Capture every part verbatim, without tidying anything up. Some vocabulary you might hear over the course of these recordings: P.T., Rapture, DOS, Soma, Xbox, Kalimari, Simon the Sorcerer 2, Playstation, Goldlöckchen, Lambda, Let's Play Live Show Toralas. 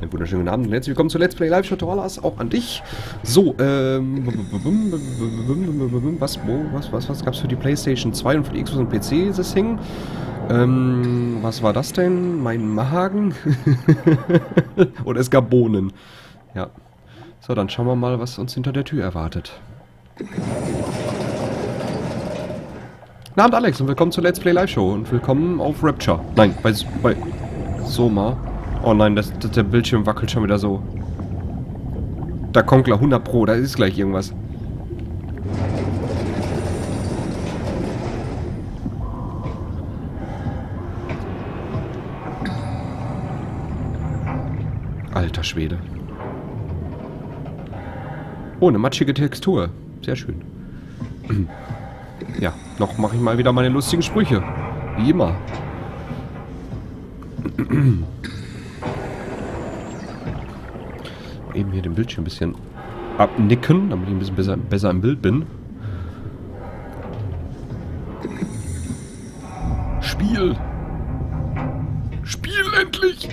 Einen wunderschönen guten Abend und herzlich willkommen zu Let's Play Live Show Toralas, auch an dich. So, ähm, was, was, was, was gab es für die PlayStation zwei und für die Xbox und P C, das Ding? Ähm, was war das denn? Mein Magen? Und es gab Bohnen. Ja. So, dann schauen wir mal, was uns hinter der Tür erwartet. Guten Abend, Alex, und willkommen zur Let's Play Live Show und willkommen auf Rapture. Nein, bei, bei Soma. Oh nein, das, das, der Bildschirm wackelt schon wieder so. Da kommt gleich hundert Pro, da ist gleich irgendwas. Alter Schwede. Oh, eine matschige Textur. Sehr schön. Ja, noch mache ich mal wieder meine lustigen Sprüche. Wie immer. Eben hier den Bildschirm ein bisschen abnicken, damit ich ein bisschen besser, besser im Bild bin. Spiel! Spiel endlich!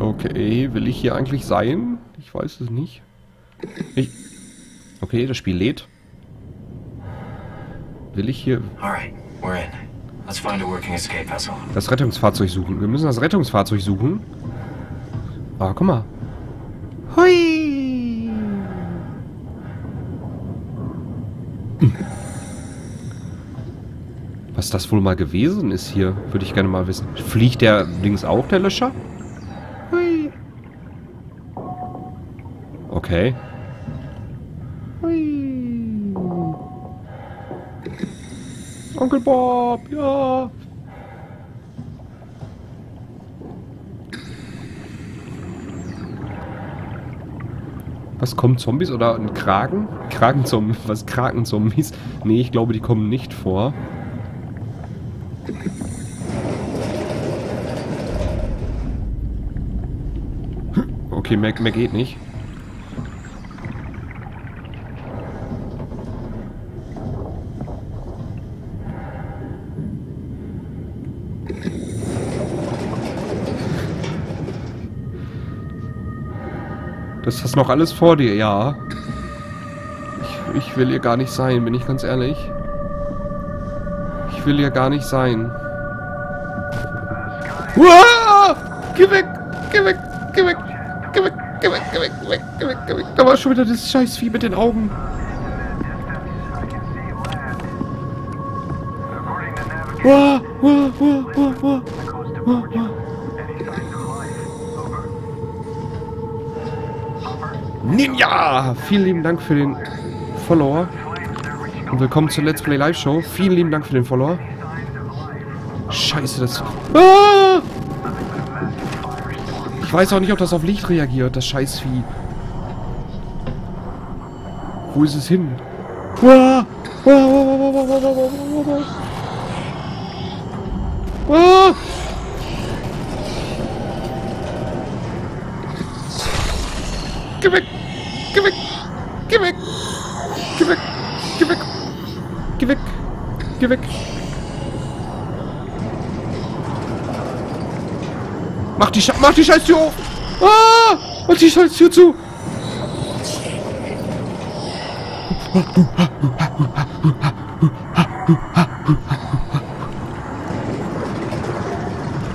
Okay, will ich hier eigentlich sein? Ich weiß es nicht. Ich okay, das Spiel lädt. Will ich hier... Das Rettungsfahrzeug suchen. Wir müssen das Rettungsfahrzeug suchen. Ah, guck mal. Hui! Hm. Was das wohl mal gewesen ist hier, würde ich gerne mal wissen. Fliegt der links auch, der Löscher? Hui! Okay. Hui! Onkel Bob, ja! Was kommen Zombies oder ein Kraken? Kraken-Zombies, was Kraken-Zombies? Nee, ich glaube, die kommen nicht vor. Okay, mehr, mehr geht nicht. Das hast noch alles vor dir, ja. Ich, ich will hier gar nicht sein, bin ich ganz ehrlich. Ich will hier gar nicht sein. Uah! Geh weg! Geh weg! Geh weg! Geh weg! Geh weg! Geh weg! Geh weg! Geh weg! Geh weg! Da war schon wieder das Scheißvieh mit den Augen. Uah! Uah! Uah! Uah! Uah! Uah! Uah! Ninja! Vielen lieben Dank für den Follower. Und willkommen zur Let's Play Live Show. Vielen lieben Dank für den Follower. Scheiße, das... Ah! Ich weiß auch nicht, ob das auf Licht reagiert, das Scheißvieh. Wo ist es hin? Ah! Ah! Geh weg! Geh weg! Geh weg! Geh weg! Geh weg! Geh weg! Geh weg! Mach die, Sche Mach die Scheißtür auf! Ah! Mach die Scheißtür zu!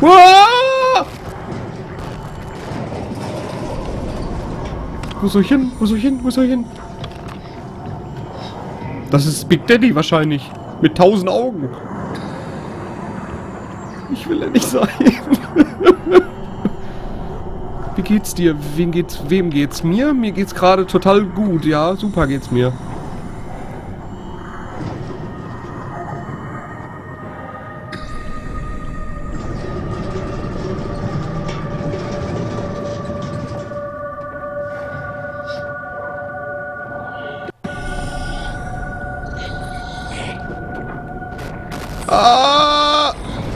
Ah! Wo soll ich hin? Wo soll ich hin? Wo soll ich hin? Das ist Big Daddy wahrscheinlich. Mit tausend Augen. Ich will ja nicht sein. Wie geht's dir? Wem geht's, wem geht's mir? Mir geht's gerade total gut, ja. Super geht's mir.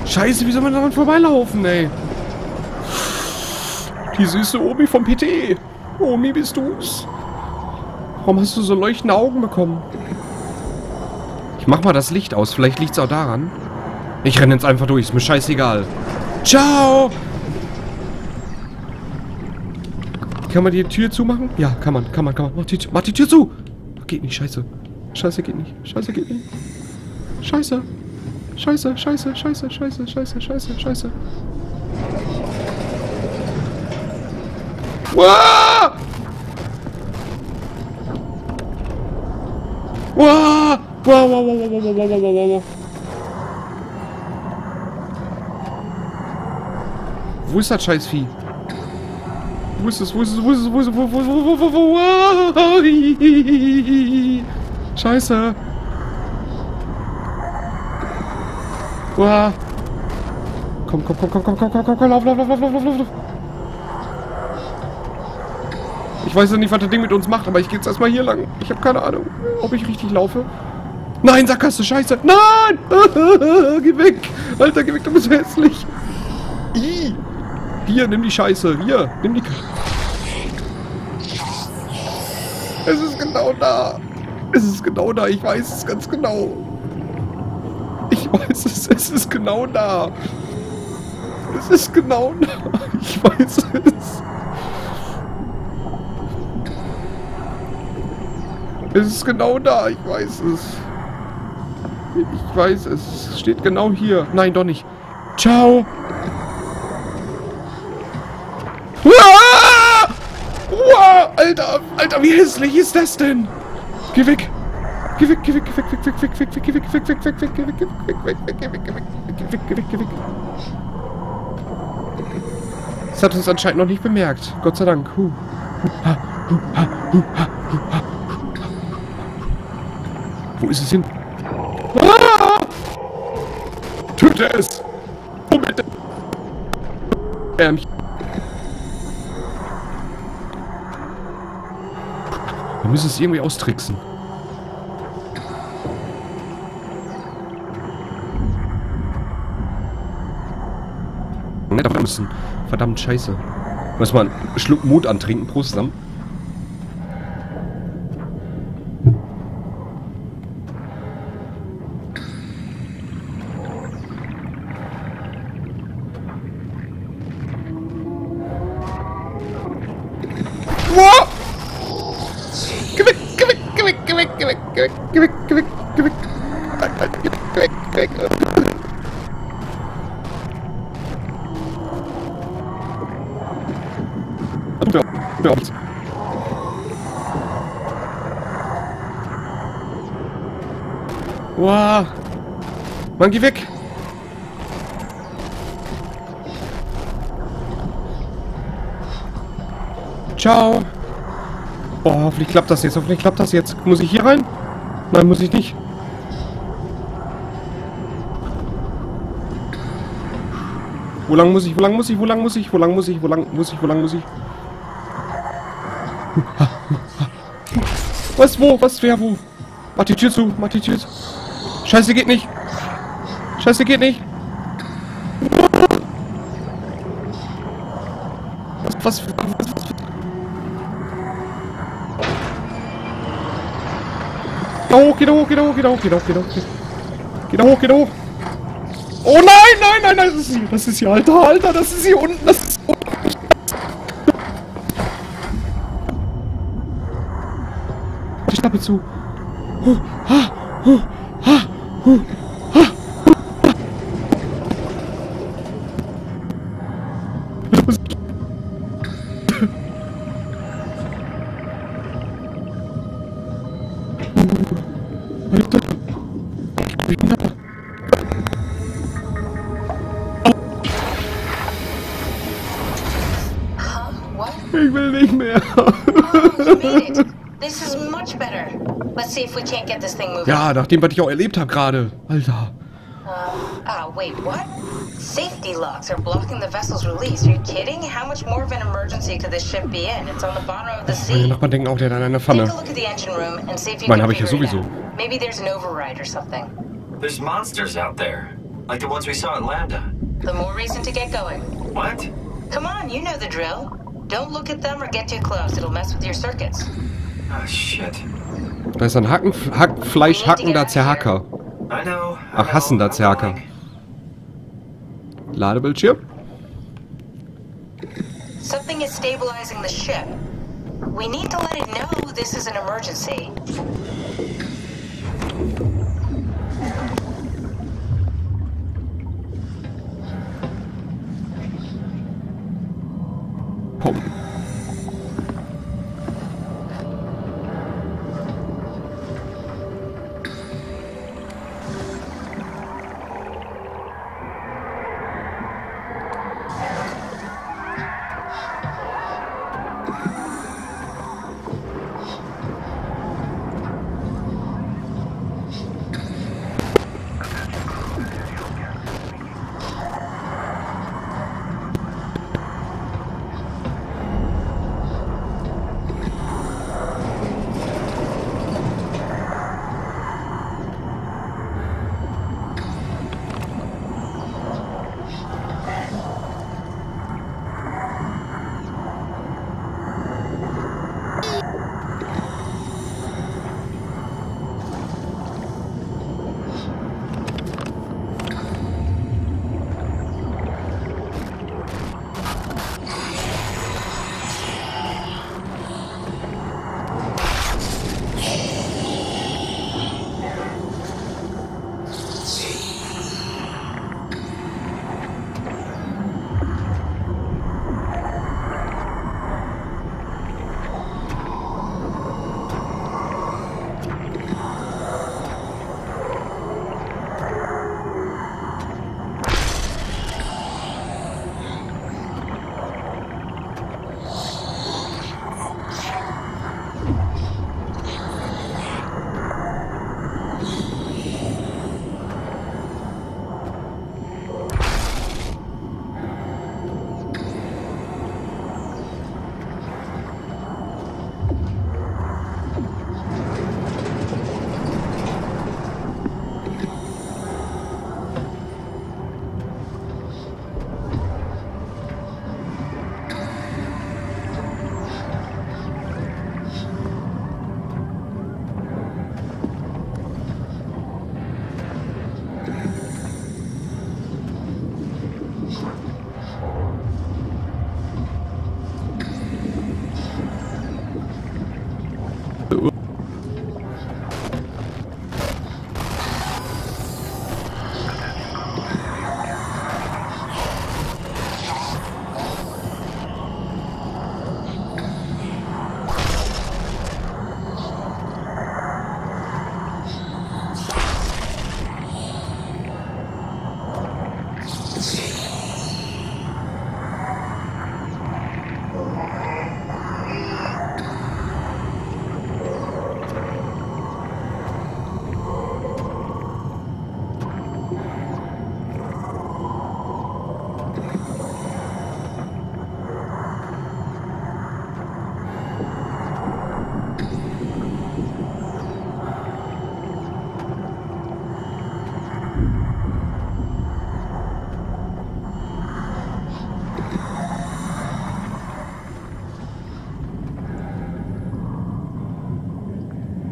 Scheiße, wie soll man daran vorbeilaufen, ey? Die süße Omi vom P T. Omi, bist du's? Warum hast du so leuchtende Augen bekommen? Ich mach mal das Licht aus. Vielleicht liegt's auch daran. Ich renne jetzt einfach durch. Ist mir scheißegal. Ciao! Kann man die Tür zumachen? Ja, kann man. Kann man, kann man. Mach die, mach die Tür zu! Geht nicht, scheiße. Scheiße geht nicht. Scheiße geht nicht. Scheiße. Scheiße, scheiße, scheiße, scheiße, scheiße, scheiße, scheiße. Uah! Uah! Uah, uah, uah, uah, uah, uah, uah, uah, uah. Wo ist das Scheißvieh? Wo ist es? Wo ist es? Wo ist es? Wo ist es? Wo ist es? Wo ist es? Wo ist es? Scheiße. Uah. Komm, komm, komm, komm, komm, komm, komm, komm, komm, lauf, lauf, lauf, lauf, lauf, lauf, lauf. Ich weiß ja nicht, was das Ding mit uns macht, aber ich gehe jetzt erstmal hier lang. Ich habe keine Ahnung, ob ich richtig laufe. Nein, Sackgasse, scheiße. Nein! Geh weg! Alter, geh weg, du bist hässlich. Ih. Hier, nimm die Scheiße. Hier, nimm die... K es ist genau da. Es ist genau da. Ich weiß es ganz genau. Ich weiß es. Es ist genau da. Es ist genau da. Ich weiß es. Es ist genau da. Ich weiß es. Ich weiß es. Es steht genau hier. Nein, doch nicht. Ciao. Alter, Alter, wie hässlich ist das denn? Geh weg! Geh weg, geh weg, geh weg, geh weg, geh weg, geh weg, geh weg, geh weg, geh weg, geh weg, geh weg, geh weg, geh weg. Das hat uns anscheinend noch nicht bemerkt. Gott sei Dank. Wo ist es hin? Töte es! Wo bitte? Wir müssen es irgendwie austricksen. Verdammt scheiße. Lass mal einen Schluck Mut antrinken. Prost zusammen. Wow. Mann, geh weg! Ciao! Oh, hoffentlich klappt das jetzt, hoffentlich klappt das jetzt. Muss ich hier rein? Nein, muss ich nicht. Wo lang muss ich, wo lang muss ich, wo lang muss ich, wo lang muss ich, wo lang muss ich, wo lang muss ich? Was, wo, was, wer, wo? Mach die Tür zu, mach die Tür zu. Scheiße, geht nicht. Scheiße, geht nicht. Was, was, was, was? Geh da hoch, geh da hoch, geh da hoch, geh da hoch, geh da hoch, geh da hoch, geh da hoch. Oh nein, nein, nein, nein, das ist hier, das ist hier, Alter, Alter, das ist hier unten, das ist unten. Die Schnappe zu. Huh, ha, huh. Ha! Huh! Ha! Huh! Ha! Ich will nicht mehr. This is much better. Let's see if we can't get this thing moving. Ja, nachdem was ich auch erlebt habe gerade, Alter. Ah, uh, uh, wait, what? Safety locks are blocking the vessel's release. Are you kidding? How much more of an emergency could this ship be in? It's on the bottom of the sea. Meine Nachbarn denken auch, der hat eine Pfanne. Take a look at the engine room and see if you can figure it out. Maybe there's an override or something. There's monsters out there, like the ones we saw at Lambda. The more reason to get going. What? Come on, you know the drill. Don't look at them or get too close. It'll mess with your circuits. Ah, shit. Da ist ein Hacken, Hack, Fleisch hackender Zerhacker. I know, I Ach, hassender Zerhacker. Ladebildschirm. Something is stabilizing the ship. We need to let it know this is an emergency.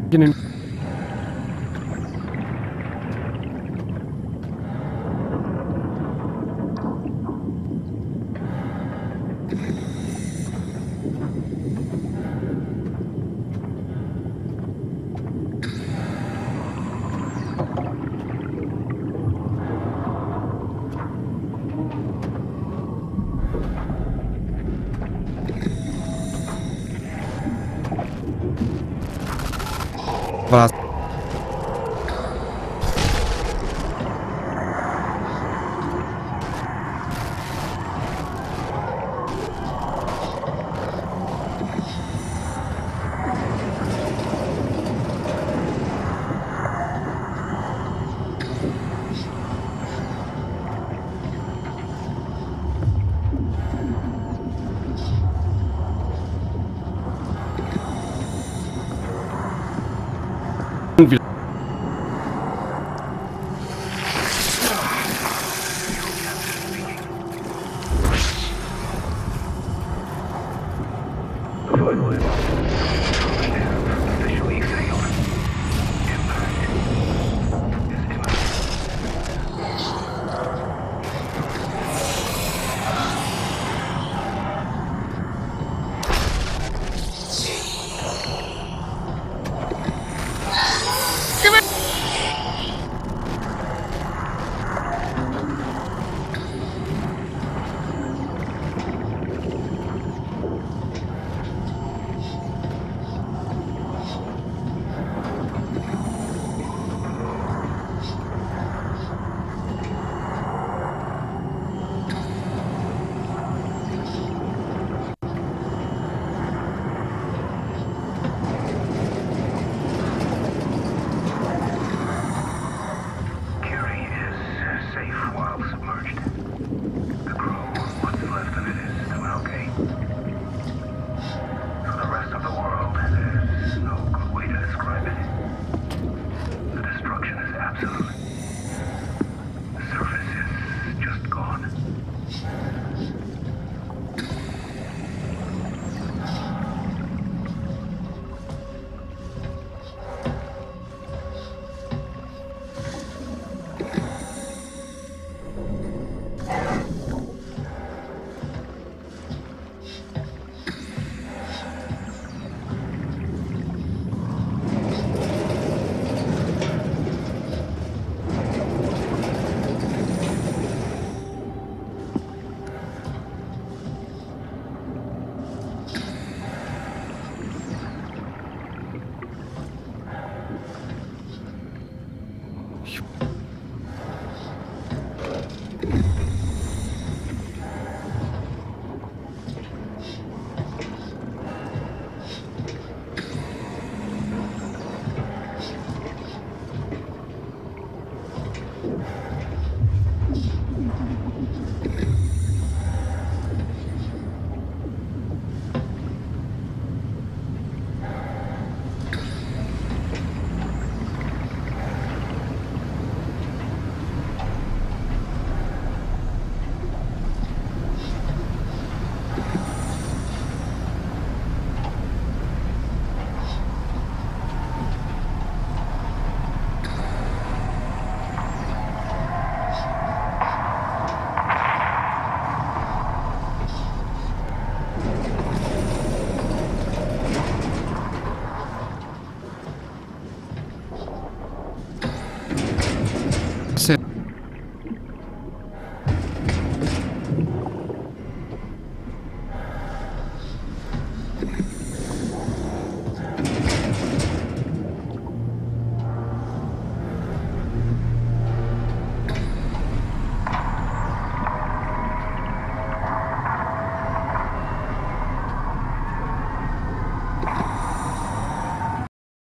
In den Was?